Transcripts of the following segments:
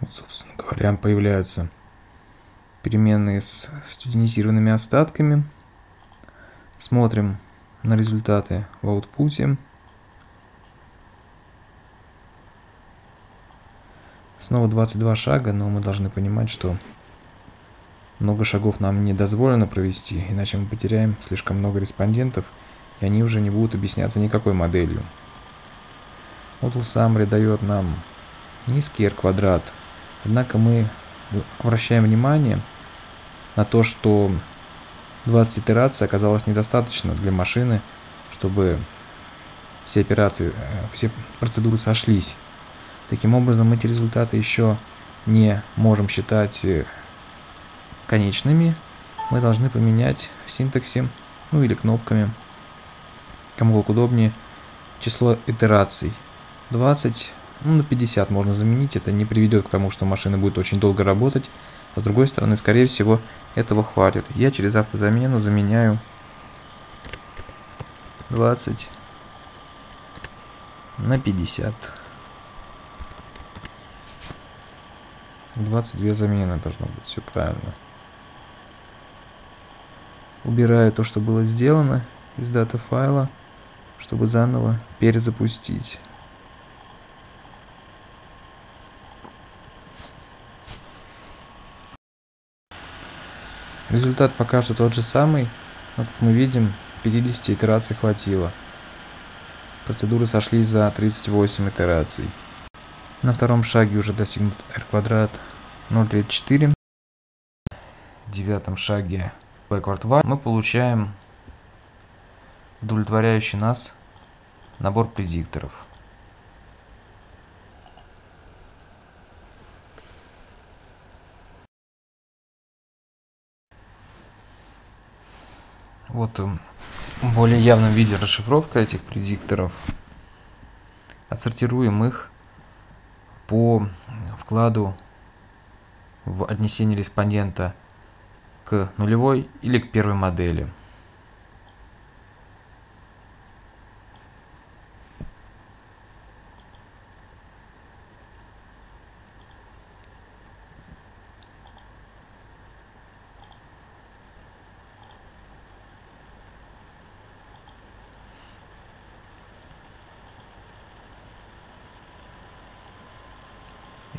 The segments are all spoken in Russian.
Вот, собственно говоря, появляются переменные с студенизированными остатками. Смотрим на результаты в аутпуте. Снова 22 шага, но мы должны понимать, что много шагов нам не дозволено провести, иначе мы потеряем слишком много респондентов, и они уже не будут объясняться никакой моделью. Model Summary дает нам низкий R-квадрат, однако мы обращаем внимание на то, что 20 итераций оказалось недостаточно для машины, чтобы все процедуры сошлись. Таким образом, эти результаты еще не можем считать конечными. Мы должны поменять в синтаксе, ну или кнопками, кому как удобнее, число итераций. 20, ну, на 50 можно заменить. Это не приведет к тому, что машина будет очень долго работать. А с другой стороны, скорее всего, этого хватит. Я через автозамену заменяю 20 на 50. 22 замены должно быть, все правильно. Убираю то, что было сделано из дата файла, чтобы заново перезапустить. Результат пока что тот же самый, но, как мы видим, 50 итераций хватило. Процедуры сошлись за 38 итераций. На втором шаге уже достигнут R-квадрат 0,34. В девятом шаге Backward Y мы получаем удовлетворяющий нас набор предикторов. Вот в более явном виде расшифровка этих предикторов. Отсортируем их по вкладу в отнесение респондента к нулевой или к первой модели.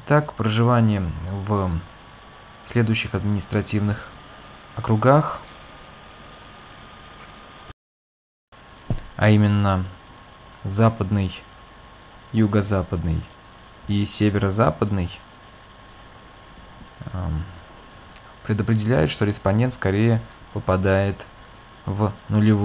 Итак, проживание в следующих административных округах, а именно западный, юго-западный и северо-западный, предопределяет, что респондент скорее попадает в нулевую.